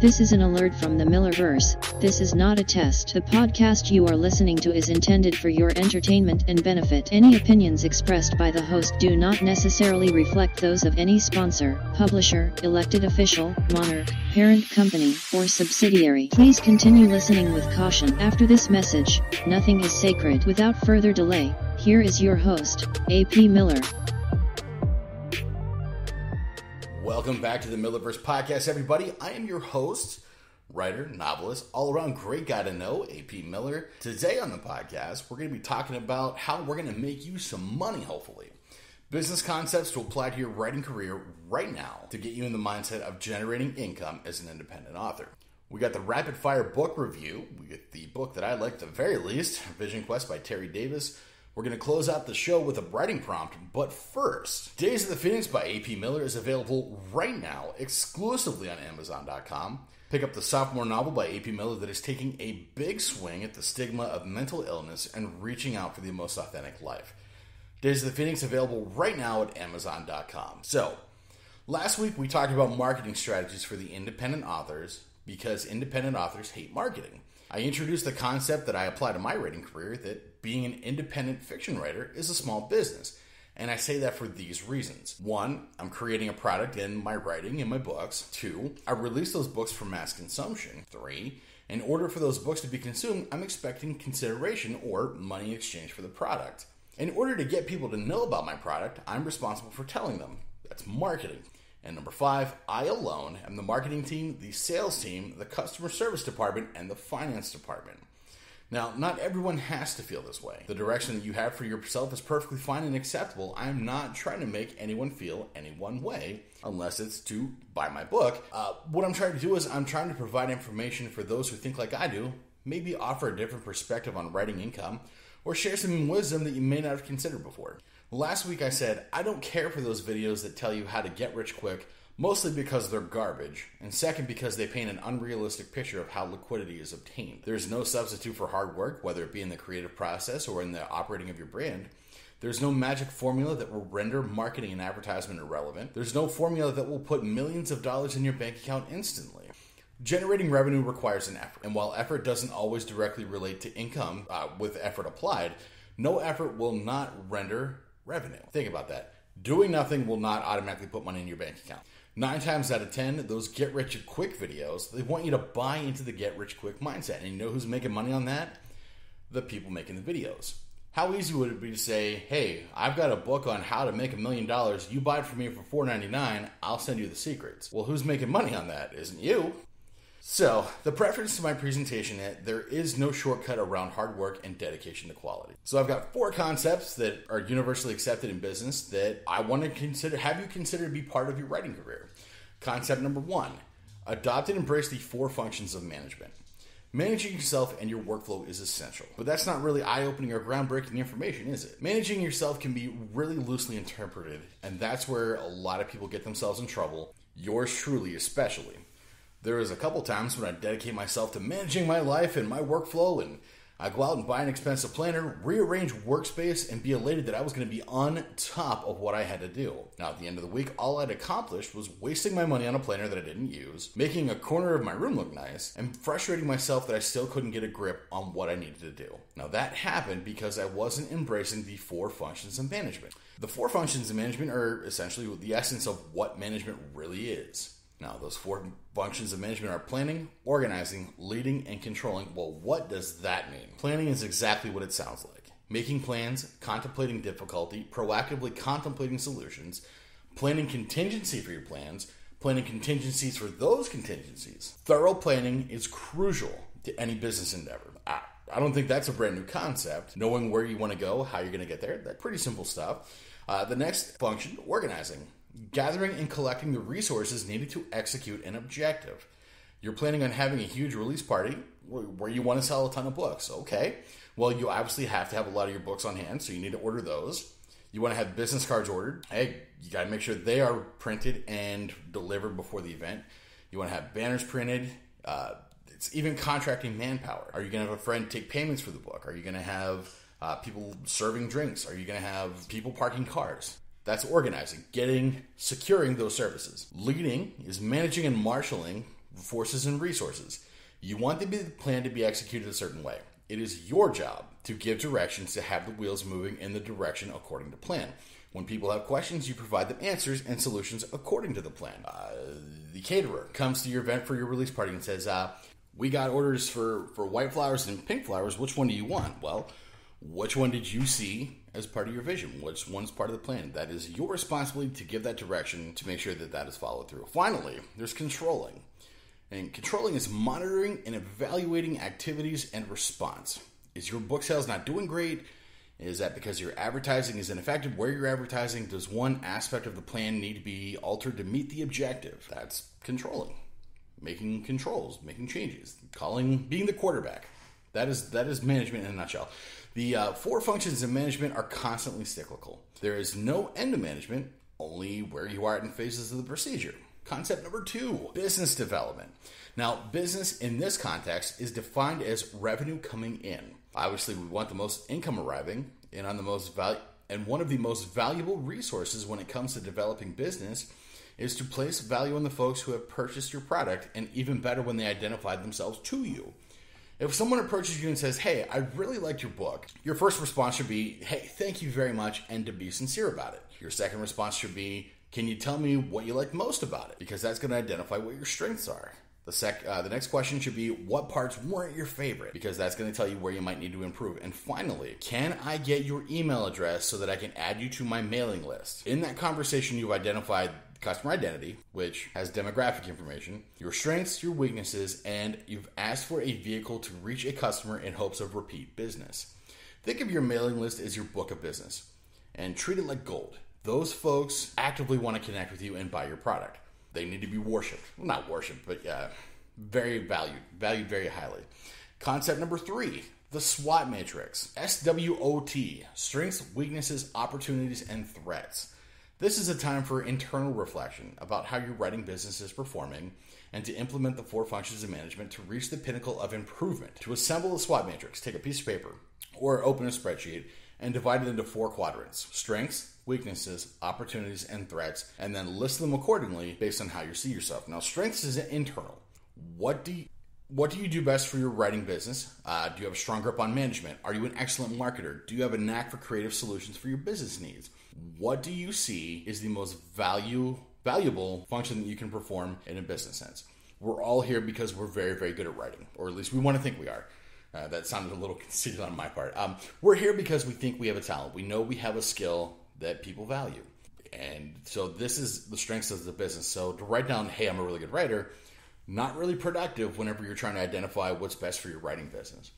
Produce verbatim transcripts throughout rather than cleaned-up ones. This is an alert from the Millerverse. This is not a test. The podcast you are listening to is intended for your entertainment and benefit. Any opinions expressed by the host do not necessarily reflect those of any sponsor, publisher, elected official, monarch, parent company, or subsidiary. Please continue listening with caution. After this message, nothing is sacred. Without further delay, here is your host, A P Miller. Welcome back to the Millerverse Podcast, everybody. I am your host, writer, novelist, all-around great guy to know, A P Miller. Today on the podcast, we're going to be talking about how we're going to make you some money, hopefully. Business concepts to apply to your writing career right now to get you in the mindset of generating income as an independent author. We got the rapid-fire book review. We get the book that I like at the very least, Vision Quest by Terry Davis. We're going to close out the show with a writing prompt, but first, Days of the Phoenix by A P. Miller is available right now exclusively on Amazon dot com. Pick up the sophomore novel by A P. Miller that is taking a big swing at the stigma of mental illness and reaching out for the most authentic life. Days of the Phoenix available right now at Amazon dot com. So, last week we talked about marketing strategies for the independent authors because independent authors hate marketing. I introduced the concept that I apply to my writing career that being an independent fiction writer is a small business, and I say that for these reasons. One, I'm creating a product in my writing, in my books. Two, I release those books for mass consumption. Three, in order for those books to be consumed, I'm expecting consideration or money in exchange for the product. In order to get people to know about my product, I'm responsible for telling them. That's marketing. And number five, I alone am the marketing team, the sales team, the customer service department, and the finance department. Now, not everyone has to feel this way. The direction that you have for yourself is perfectly fine and acceptable. I am not trying to make anyone feel any one way, unless it's to buy my book. Uh, what I'm trying to do is I'm trying to provide information for those who think like I do, maybe offer a different perspective on writing income, or share some wisdom that you may not have considered before. Last week I said, I don't care for those videos that tell you how to get rich quick, mostly because they're garbage, and second because they paint an unrealistic picture of how liquidity is obtained. There's no substitute for hard work, whether it be in the creative process or in the operating of your brand. There's no magic formula that will render marketing and advertisement irrelevant. There's no formula that will put millions of dollars in your bank account instantly. Generating revenue requires an effort, and while effort doesn't always directly relate to income uh, with effort applied, no effort will not render revenue. Think about that. Doing nothing will not automatically put money in your bank account. Nine times out of ten, those get rich quick videos, they want you to buy into the get rich quick mindset. And you know who's making money on that? The people making the videos. How easy would it be to say, hey, I've got a book on how to make a million dollars. You buy it from me for four ninety-nine. I'll send you the secrets. Well, who's making money on that? Isn't you. So, the preference to my presentation is there is no shortcut around hard work and dedication to quality. So, I've got four concepts that are universally accepted in business that I want to consider, have you consider to be part of your writing career. Concept number one, adopt and embrace the four functions of management. Managing yourself and your workflow is essential, but that's not really eye-opening or groundbreaking information, is it? Managing yourself can be really loosely interpreted, and that's where a lot of people get themselves in trouble, yours truly especially. There is a couple times when I dedicate myself to managing my life and my workflow, and I go out and buy an expensive planner, rearrange workspace, and be elated that I was going to be on top of what I had to do. Now, at the end of the week, all I'd accomplished was wasting my money on a planner that I didn't use, making a corner of my room look nice, and frustrating myself that I still couldn't get a grip on what I needed to do. Now, that happened because I wasn't embracing the four functions of management. The four functions of management are essentially the essence of what management really is. Now, those four functions of management are planning, organizing, leading, and controlling. Well, what does that mean? Planning is exactly what it sounds like. Making plans, contemplating difficulty, proactively contemplating solutions, planning contingency for your plans, planning contingencies for those contingencies. Thorough planning is crucial to any business endeavor. I, I don't think that's a brand new concept. Knowing where you want to go, how you're going to get there, that's pretty simple stuff. Uh, the next function, organizing. Gathering and collecting the resources needed to execute an objective. You're planning on having a huge release party where you want to sell a ton of books. Okay, well, you obviously have to have a lot of your books on hand, so you need to order those. You want to have business cards ordered. Hey, you got to make sure they are printed and delivered before the event. You want to have banners printed. Uh, it's even contracting manpower. Are you going to have a friend take payments for the book? Are you going to have uh, people serving drinks? Are you going to have people parking cars? That's organizing, getting, securing those services. Leading is managing and marshaling forces and resources. You want the plan to be executed a certain way. It is your job to give directions to have the wheels moving in the direction according to plan. When people have questions, you provide them answers and solutions according to the plan. Uh, the caterer comes to your event for your release party and says, uh, we got orders for, for white flowers and pink flowers. Which one do you want? Well, which one did you see as part of your vision? Which one's part of the plan? That is your responsibility to give that direction to make sure that that is followed through. Finally, there's controlling. And controlling is monitoring and evaluating activities and response. Is your book sales not doing great? Is that because your advertising is ineffective? Where you're advertising, does one aspect of the plan need to be altered to meet the objective? That's controlling. Making controls, making changes, calling, being the quarterback. That is that is management in a nutshell. The uh, four functions of management are constantly cyclical. There is no end to management, only where you are in phases of the procedure. Concept number two, business development. Now, business in this context is defined as revenue coming in. Obviously, we want the most income arriving, and on the most value, and one of the most valuable resources when it comes to developing business is to place value on the folks who have purchased your product, and even better when they identify themselves to you. If someone approaches you and says, hey, I really liked your book, your first response should be, hey, thank you very much, and to be sincere about it. Your second response should be, can you tell me what you like most about it? Because that's going to identify what your strengths are. The, sec, uh, the next question should be, what parts weren't your favorite? Because that's going to tell you where you might need to improve. And finally, can I get your email address so that I can add you to my mailing list? In that conversation, you've identified customer identity, which has demographic information, your strengths, your weaknesses, and you've asked for a vehicle to reach a customer in hopes of repeat business. Think of your mailing list as your book of business and treat it like gold. Those folks actively want to connect with you and buy your product. They need to be worshipped. Well, not worshipped, but uh, very valued, valued very highly. Concept number three, the SWOT matrix. S W O T, strengths, weaknesses, opportunities, and threats. This is a time for internal reflection about how your writing business is performing and to implement the four functions of management to reach the pinnacle of improvement. To assemble a SWOT matrix, take a piece of paper or open a spreadsheet and divide it into four quadrants, strengths, weaknesses, opportunities, and threats, and then list them accordingly based on how you see yourself. Now, strengths is internal. What do you, what do you do best for your writing business? Uh, do you have a strong grip on management? Are you an excellent marketer? Do you have a knack for creative solutions for your business needs? What do you see is the most value valuable function that you can perform in a business sense? We're all here because we're very, very good at writing, or at least we want to think we are. Uh, that sounded a little conceited on my part. Um, we're here because we think we have a talent. We know we have a skill that people value. And so this is the strengths of the business. So to write down, hey, I'm a really good writer, not really productive whenever you're trying to identify what's best for your writing business.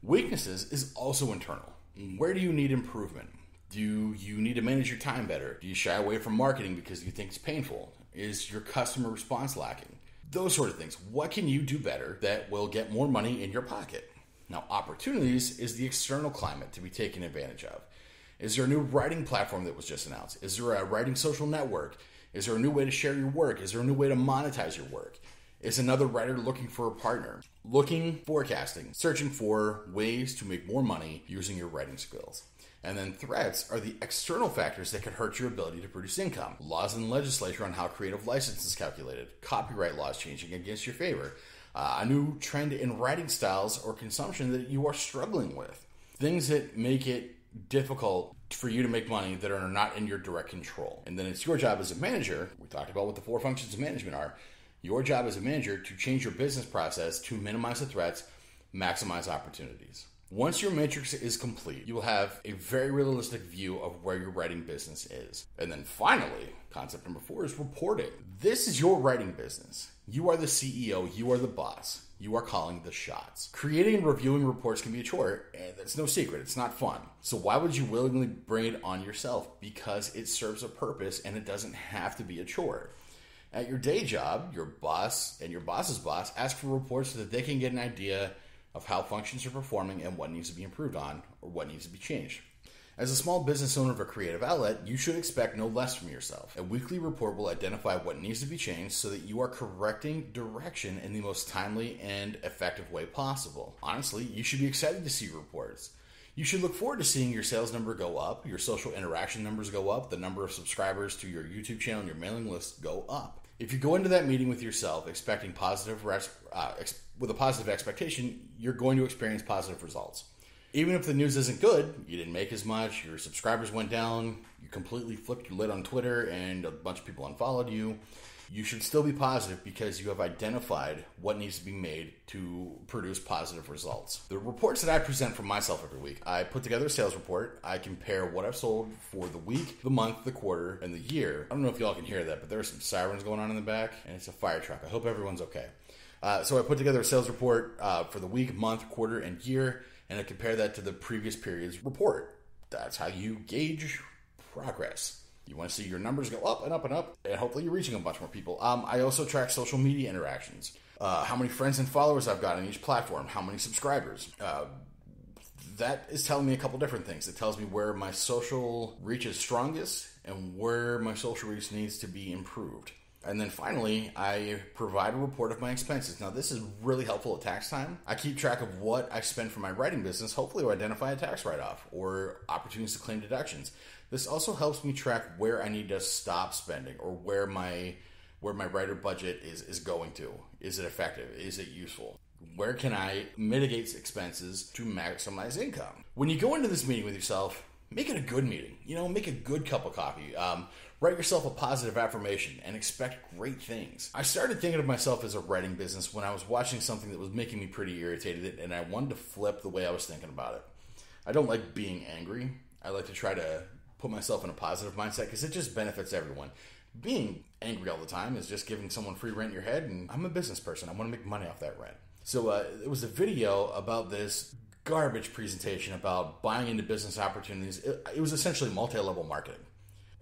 Weaknesses is also internal. Where do you need improvement? Do you need to manage your time better? Do you shy away from marketing because you think it's painful? Is your customer response lacking? Those sort of things. What can you do better that will get more money in your pocket? Now, opportunities is the external climate to be taken advantage of. Is there a new writing platform that was just announced? Is there a writing social network? Is there a new way to share your work? Is there a new way to monetize your work? Is another writer looking for a partner? Looking, forecasting, searching for ways to make more money using your writing skills. And then threats are the external factors that could hurt your ability to produce income. Laws in the legislature on how creative license is calculated. Copyright laws changing against your favor. Uh, a new trend in writing styles or consumption that you are struggling with. Things that make it difficult for you to make money that are not in your direct control. And then it's your job as a manager, we talked about what the four functions of management are, your job as a manager to change your business process to minimize the threats, maximize opportunities. Once your matrix is complete, you will have a very realistic view of where your writing business is. And then finally, concept number four is reporting. This is your writing business. You are the C E O, you are the boss. You are calling the shots. Creating and reviewing reports can be a chore, and that's no secret. It's not fun. So why would you willingly bring it on yourself? Because it serves a purpose, and it doesn't have to be a chore. At your day job, your boss and your boss's boss ask for reports so that they can get an idea of how functions are performing and what needs to be improved on or what needs to be changed. As a small business owner of a creative outlet, you should expect no less from yourself. A weekly report will identify what needs to be changed so that you are correcting direction in the most timely and effective way possible. Honestly, you should be excited to see reports. you should look forward to seeing your sales number go up, your social interaction numbers go up, the number of subscribers to your YouTube channel and your mailing list go up. If you go into that meeting with yourself expecting positive res- uh, ex- with a positive expectation, you're going to experience positive results. Even if the news isn't good, you didn't make as much, your subscribers went down, you completely flipped your lid on Twitter and a bunch of people unfollowed you, you should still be positive because you have identified what needs to be made to produce positive results. The reports that I present for myself every week, I put together a sales report. I compare what I've sold for the week, the month, the quarter, and the year. I don't know if y'all can hear that, but there are some sirens going on in the back, and it's a fire truck. I hope everyone's okay. Uh, so I put together a sales report uh, for the week, month, quarter, and year, and I compare that to the previous period's report. That's how you gauge progress. You want to see your numbers go up and up and up, and hopefully you're reaching a bunch more people. Um, I also track social media interactions. Uh, how many friends and followers I've got on each platform, how many subscribers. Uh, that is telling me a couple different things. It tells me where my social reach is strongest and where my social reach needs to be improved. And then finally, I provide a report of my expenses. Now, this is really helpful at tax time. I keep track of what I spend for my writing business, hopefully to identify a tax write-off or opportunities to claim deductions. This also helps me track where I need to stop spending or where my where my writer budget is, is going to. Is it effective? Is it useful? Where can I mitigate expenses to maximize income? When you go into this meeting with yourself, make it a good meeting. You know, make a good cup of coffee. Um, write yourself a positive affirmation and expect great things. I started thinking of myself as a writing business when I was watching something that was making me pretty irritated, and I wanted to flip the way I was thinking about it. I don't like being angry. I like to try to put myself in a positive mindset because it just benefits everyone. Being angry all the time is just giving someone free rent in your head, and I'm a business person. I want to make money off that rent. So uh, it was a video about this garbage presentation about buying into business opportunities. It, it was essentially multi-level marketing.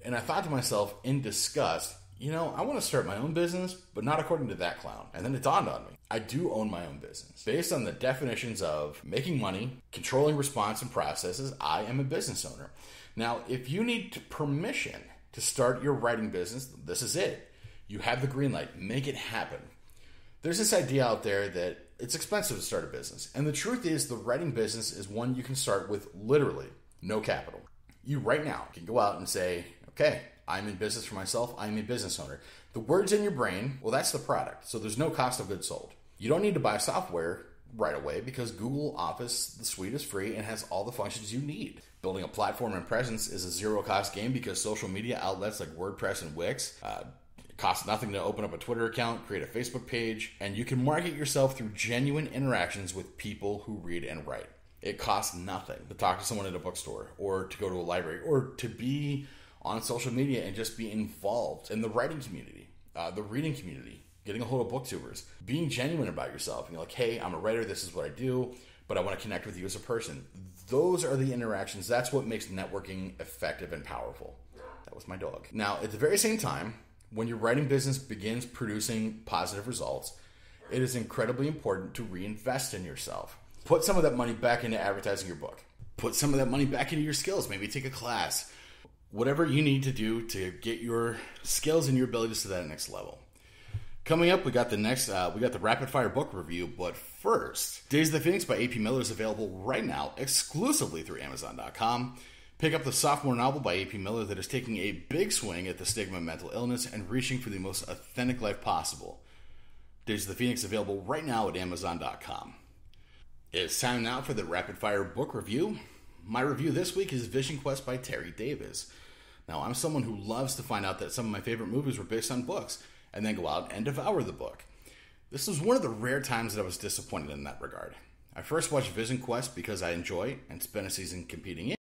And I thought to myself in disgust, you know, I want to start my own business, but not according to that clown. And then it dawned on me. I do own my own business. Based on the definitions of making money, controlling response and processes, I am a business owner. Now, if you need permission to start your writing business, this is it. You have the green light. Make it happen. There's this idea out there that it's expensive to start a business. And the truth is the writing business is one you can start with literally no capital. You right now can go out and say, okay, I'm in business for myself. I'm a business owner. The words in your brain, well, that's the product. So there's no cost of goods sold. You don't need to buy software right away because Google Office, the suite is free and has all the functions you need. Building a platform and presence is a zero cost game because social media outlets like WordPress and Wix, uh, costs nothing to open up a Twitter account, create a Facebook page, and you can market yourself through genuine interactions with people who read and write. It costs nothing to talk to someone at a bookstore or to go to a library or to be on social media and just be involved in the writing community, uh, the reading community, getting a hold of booktubers, being genuine about yourself. And you're like, hey, I'm a writer. This is what I do, but I want to connect with you as a person. Those are the interactions. That's what makes networking effective and powerful. That was my dog. Now, at the very same time, when your writing business begins producing positive results, it is incredibly important to reinvest in yourself. Put some of that money back into advertising your book. Put some of that money back into your skills. Maybe take a class. Whatever you need to do to get your skills and your abilities to that next level. Coming up, we got the next, uh, we got the rapid fire book review. But first, Days of the Phoenix by A P Miller is available right now exclusively through Amazon dot com. Pick up the sophomore novel by A P Miller that is taking a big swing at the stigma of mental illness and reaching for the most authentic life possible. Days of the Phoenix available right now at Amazon dot com. It's time now for the rapid fire book review. My review this week is Vision Quest by Terry Davis. Now, I'm someone who loves to find out that some of my favorite movies were based on books and then go out and devour the book. This was one of the rare times that I was disappointed in that regard. I first watched Vision Quest because I enjoy and spent a season competing in